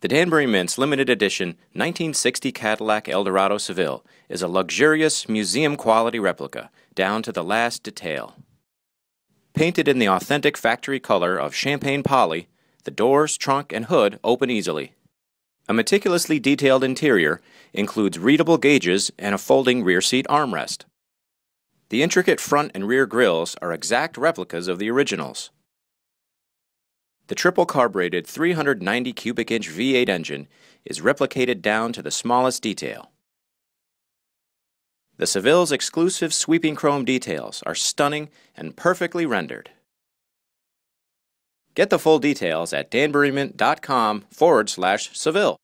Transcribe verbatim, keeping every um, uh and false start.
The Danbury Mint's limited edition nineteen sixty Cadillac Eldorado Seville is a luxurious, museum-quality replica, down to the last detail. Painted in the authentic factory color of champagne poly, the doors, trunk, and hood open easily. A meticulously detailed interior includes readable gauges and a folding rear seat armrest. The intricate front and rear grilles are exact replicas of the originals. The triple carbureted three hundred ninety cubic inch V eight engine is replicated down to the smallest detail. The Seville's exclusive sweeping chrome details are stunning and perfectly rendered. Get the full details at danbury mint dot com forward slash Seville.